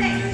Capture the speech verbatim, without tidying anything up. Six.